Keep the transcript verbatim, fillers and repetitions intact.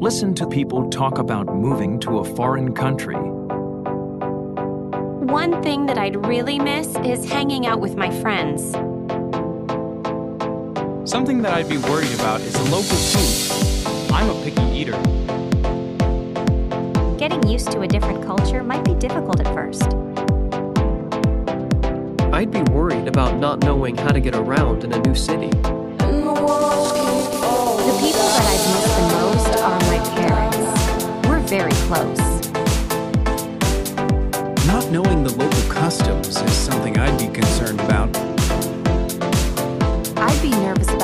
Listen to people talk about moving to a foreign country. One thing that I'd really miss is hanging out with my friends. Something that I'd be worried about is local food. I'm a picky eater. Getting used to a different culture might be difficult at first. I'd be worried about not knowing how to get around in a new city. The people that I've missed the most are my parents. We're very close. Not knowing the local customs is something I'd be concerned about. I'd be nervous about